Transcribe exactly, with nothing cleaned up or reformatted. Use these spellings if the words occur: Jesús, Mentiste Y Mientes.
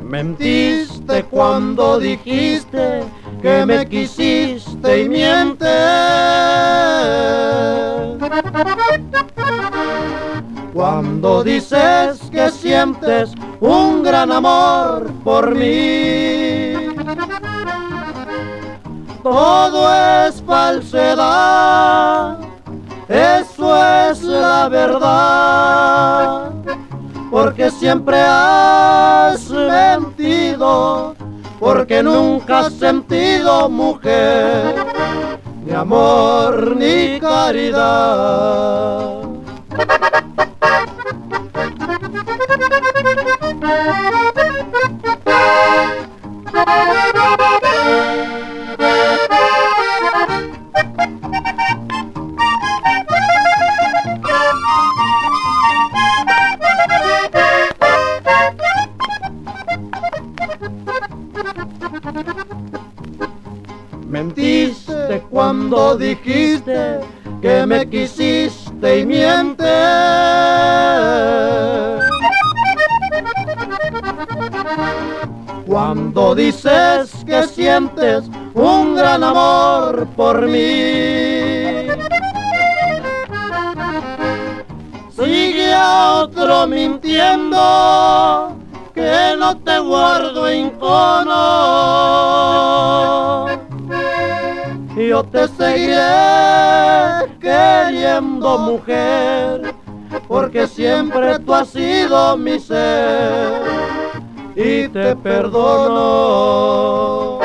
Mentiste cuando dijiste que me quisiste y mientes. Cuando dices que sientes un gran amor por mí, todo es falsedad, eso es la verdad, porque siempre has mentido, porque nunca has sentido, mujer, ni amor ni caridad. Mentiste cuando dijiste que me quisiste y mientes. Cuando dices que sientes un gran amor por mí, sigue a otro mintiendo, que no te guardo encono. Yo te seguiré queriendo, mujer, porque siempre tú has sido mi ser, y te perdono.